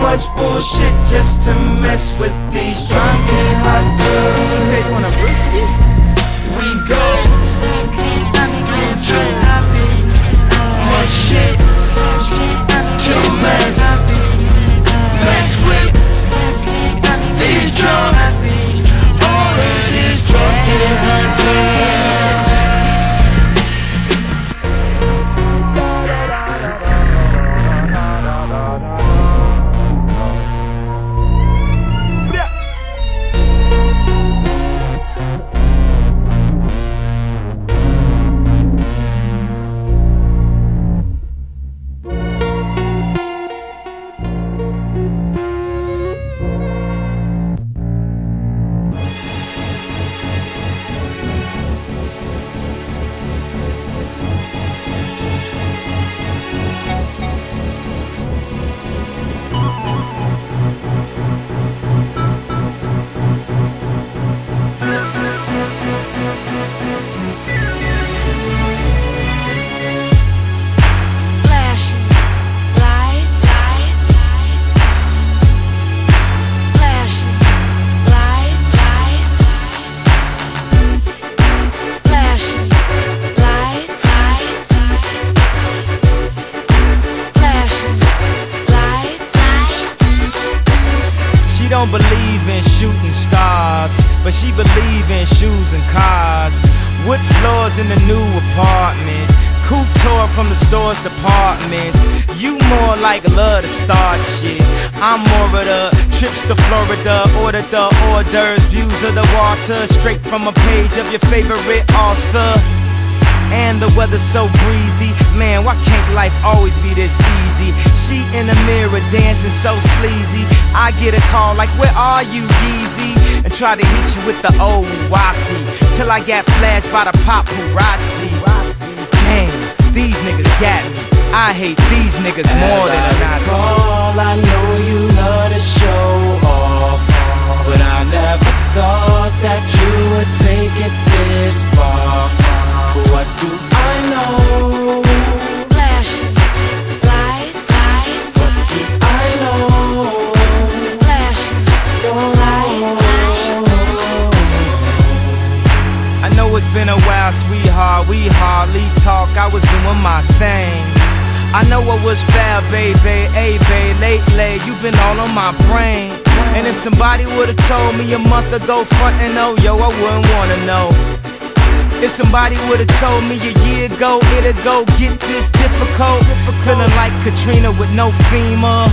much bullshit just to mess with these drunk and hot girls. You guys want a brewski? We go into much shit to mess with these drunk, all of these drunk and hot girls. Straight from a page of your favorite author. And the weather's so breezy. Man, why can't life always be this easy? She in the mirror dancing so sleazy. I get a call like, where are you, Yeezy? And try to hit you with the old wacky till I got flashed by the paparazzi. Damn, these niggas got me. I hate these niggas more than a Nazi. All I know you love to show off, but I never thought that you would take it this far. What do I know? Flashing lights. What do I know? Flashing lights. I know it's been a while, sweetheart. We hardly talk. I was doing my thing. I know I was foul, baby. Hey, babe, lately you've been all on my brain. And if somebody would've told me a month ago, frontin' oh, yo, I wouldn't wanna know. If somebody would've told me a year ago, it'd go get this difficult. Feeling like Katrina with no FEMA,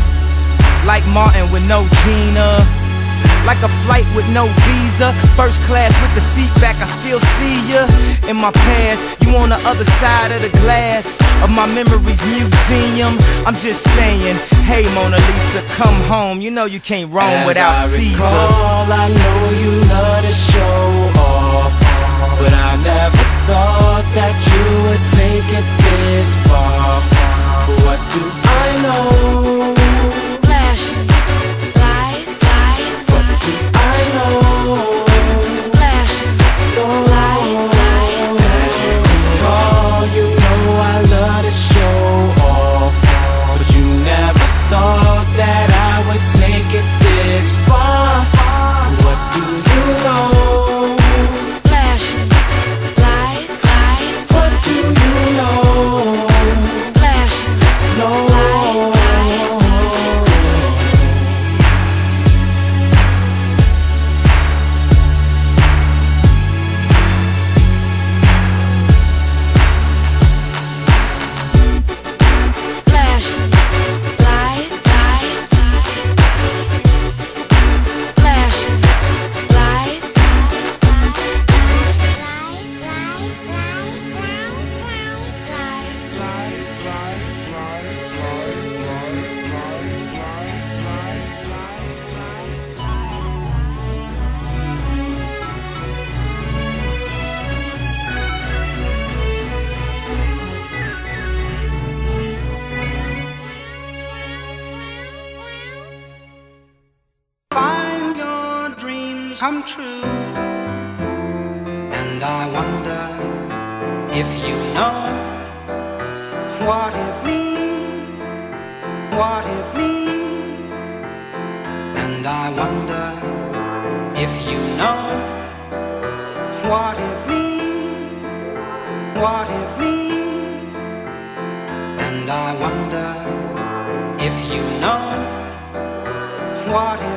like Martin with no Gina, like a flight with no visa, first class with the seat back, I still see ya. In my past, you on the other side of the glass of my memories museum. I'm just saying, hey Mona Lisa, come home. You know you can't roam without Caesar. Recall, I know you love to show off, but I never thought that you would take it this far. What do I know? Come true, and I wonder if you know what it means, what it means. And I wonder if you know what it means, what it means. And I wonder if you know what it means.